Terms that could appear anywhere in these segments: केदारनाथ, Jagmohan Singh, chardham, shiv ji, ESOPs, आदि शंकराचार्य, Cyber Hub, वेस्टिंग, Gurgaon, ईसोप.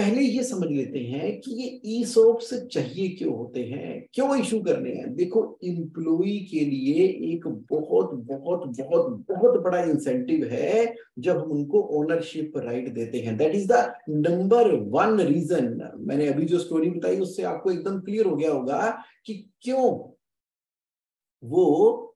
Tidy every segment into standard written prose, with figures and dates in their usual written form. पहले ये समझ लेते हैं कि ये ईसोप्स चाहिए क्यों होते हैं, क्यों इशू करने हैं। देखो, एम्प्लॉई के लिए एक बहुत बहुत बहुत बहुत बड़ा इंसेंटिव है जब हम उनको ओनरशिप राइट देते हैं। That is the number 1 reason. मैंने अभी जो स्टोरी बताई उससे आपको एकदम क्लियर हो गया होगा कि क्यों वो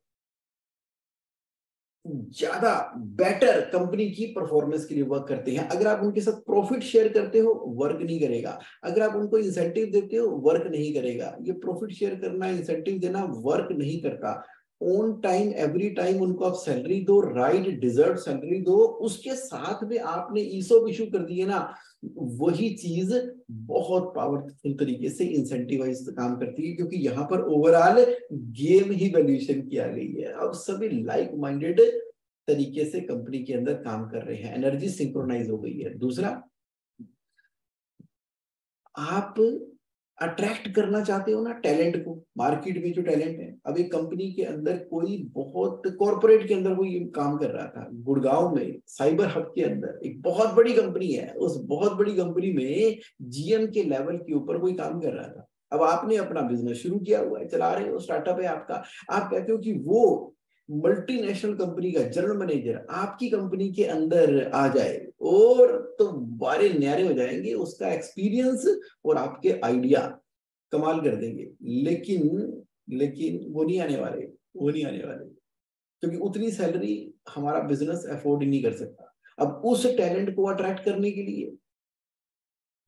ज्यादा बेटर कंपनी की परफॉर्मेंस के लिए वर्क करते हैं। अगर आप उनके साथ प्रॉफिट शेयर करते हो, वर्क नहीं करेगा। अगर आप उनको इंसेंटिव देते हो, वर्क नहीं करेगा। ये प्रॉफिट शेयर करना, इंसेंटिव देना वर्क नहीं करता। ऑन टाइम, एवरी टाइम उनको आप सैलरी दो, राइट डिजर्व सैलरी दो, उसके साथ में आपने ईसोप इशू कर दिए ना, वही चीज बहुत पावरफुल तरीके से इंसेंटिवाइज काम करती है, क्योंकि यहाँ पर ओवरऑल गेम ही वैल्यूएशन किया गई है। अब सभी लाइक माइंडेड तरीके से कंपनी के अंदर काम कर रहे हैं, एनर्जी सिंक्रोनाइज हो गई है। दूसरा, आप अट्रैक्ट करना चाहते हो ना टैलेंट को, मार्केट में जो टैलेंट है। अब एक कंपनी के अंदर कोई बहुत कॉर्पोरेट के अंदर कोई काम कर रहा था गुड़गांव में, साइबर हब के अंदर, एक बहुत बड़ी कंपनी है। उस बहुत बड़ी कंपनी में जीएम के लेवल के ऊपर कोई काम कर रहा था। अब आपने अपना बिजनेस शुरू किया हुआ है, चला रहे हो, स्टार्टअप है आपका। आप कहते हो कि वो मल्टीनेशनल कंपनी का जनरल मैनेजर आपकी कंपनी के अंदर आ जाए और तो बारे न्यारे हो जाएंगे, उसका एक्सपीरियंस और आपके आइडिया कमाल कर देंगे। लेकिन वो नहीं आने वाले, क्योंकि उतनी सैलरी हमारा बिजनेस अफोर्ड ही नहीं कर सकता। अब उस टैलेंट को अट्रैक्ट करने के लिए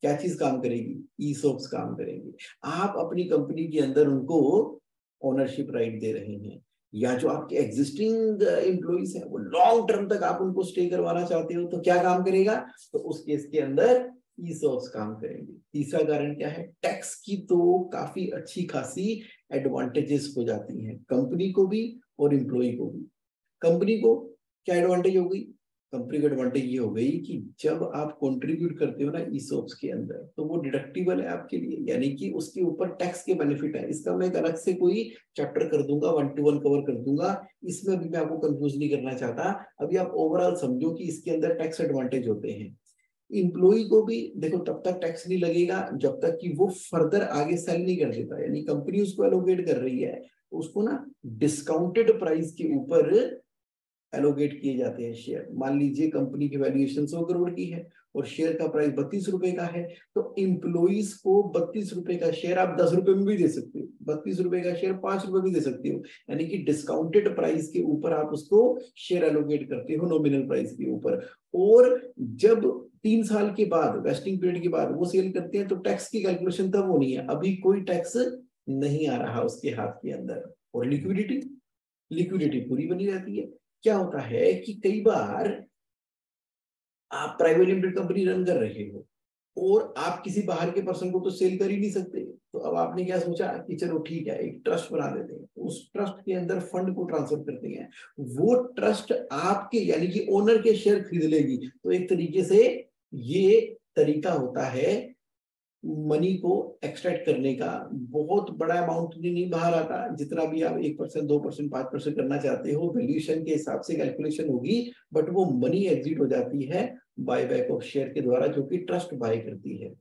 क्या चीज काम करेगी? ईसोप्स काम करेंगे। आप अपनी कंपनी के अंदर उनको ओनरशिप राइट दे रहे हैं, या जो आपके एग्जिस्टिंग एम्प्लॉइज हैं वो लॉन्ग टर्म तक आप उनको स्टे करवाना चाहते हो, तो क्या काम करेगा? तो उस केस के अंदर ईसोप्स काम करेंगे। तीसरा कारण क्या है? टैक्स की तो काफी अच्छी खासी एडवांटेजेस हो जाती हैं कंपनी को भी और एम्प्लॉय को भी। कंपनी को क्या एडवांटेज हो गई? कंपनी को एडवांटेज ये हो गई कि जब आप कंट्रीब्यूट करते हो ना ईसोप्स के अंदर, तो वो डिडक्टिबल है आपके लिए, यानी कि उसके ऊपर टैक्स के बेनिफिट है। इसका मैं एक अलग से कोई चैप्टर कर दूंगा, 1-to-1 कवर कर दूंगा। इसमें अभी मैं आपको कंफ्यूज नहीं करना चाहता। अभी आप ओवरऑल समझो कि इसके अंदर टैक्स एडवांटेज होते हैं। इम्प्लॉई को भी देखो, तब तक टैक्स नहीं लगेगा जब तक कि वो फर्दर आगे सेल नहीं कर देता, यानी कंपनी उसको एलोकेट कर रही है, उसको ना डिस्काउंटेड प्राइस के ऊपर एलोकेट किए जाते हैं शेयर। मान लीजिए कंपनी की वैल्यूएशन 100 करोड़ की है और शेयर का प्राइस 32 रुपए का है, तो इम्प्लॉइज को 32 रुपए का शेयर आप 10 रुपए में भी दे सकते हो, 32 रुपए का शेयर 5 रुपए में भी दे सकते हो, यानी कि डिस्काउंटेड प्राइस के ऊपर आप उसको शेयर एलोकेट करते हो नॉमिनल प्राइस के ऊपर। और जब 3 साल के बाद, वेस्टिंग पीरियड के बाद वो सेल करते हैं, तो टैक्स की कैलकुलेशन तब होनी है। अभी कोई टैक्स नहीं आ रहा उसके हाथ के अंदर। और लिक्विडिटी पूरी बनी रहती है। क्या होता है कि कई बार आप प्राइवेट लिमिटेड कंपनी रन कर रहे हो और आप किसी बाहर के पर्सन को तो सेल कर ही नहीं सकते, तो अब आपने क्या सोचा कि चलो ठीक है, एक ट्रस्ट बना देते हैं, उस ट्रस्ट के अंदर फंड को ट्रांसफर करते हैं। वो ट्रस्ट आपके यानी कि ओनर के शेयर खरीद लेगी। तो एक तरीके से ये तरीका होता है मनी को एक्सट्रैक्ट करने का। बहुत बड़ा अमाउंट नहीं बाहर आता, जितना भी आप 1%, 2%, 5% करना चाहते हो, वैल्यूएशन के हिसाब से कैलकुलेशन होगी, बट वो मनी एग्जिट हो जाती है बायबैक ऑफ शेयर के द्वारा, जो कि ट्रस्ट बाय करती है।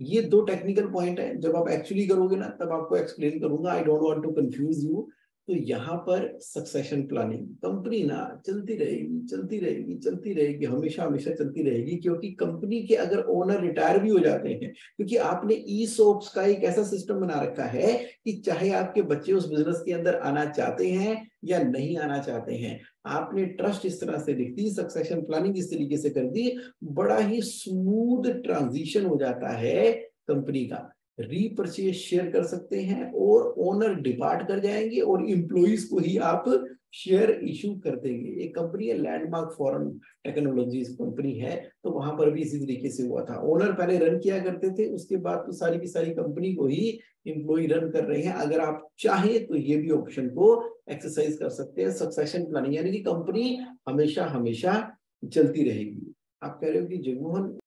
ये 2 टेक्निकल पॉइंट है, जब आप एक्चुअली करोगे ना तब आपको एक्सप्लेन करूंगा। I don't want to confuse you. तो यहाँ पर सक्सेशन प्लानिंग, कंपनी ना चलती रहेगी, हमेशा चलती रहेगी, क्योंकि कंपनी के अगर ओनर रिटायर भी हो जाते हैं, क्योंकि आपने ईसोप्स का एक ऐसा सिस्टम बना रखा है कि चाहे आपके बच्चे उस बिजनेस के अंदर आना चाहते हैं या नहीं आना चाहते हैं, आपने ट्रस्ट इस तरह से लिख दी, सक्सेशन प्लानिंग इस तरीके से कर दी, बड़ा ही स्मूथ ट्रांजिशन हो जाता है कंपनी का। रीपरचेज शेयर कर सकते हैं और ओनर डिपार्ट कर जाएंगे और इम्प्लॉइज को ही आप शेयर इशू कर देंगे। एक कंपनी है लैंडमार्क फॉरेन टेक्नोलॉजीज कंपनी है, तो वहां पर भी इसी तरीके से हुआ था। ओनर पहले रन किया करते थे, उसके बाद तो सारी की सारी कंपनी को ही इम्प्लॉई रन कर रहे हैं। अगर आप चाहें तो ये भी ऑप्शन को एक्सरसाइज कर सकते हैं, सक्सेशन प्लानिंग, यानी कि कंपनी हमेशा चलती रहेगी। आप कह रहे हो कि जगमोहन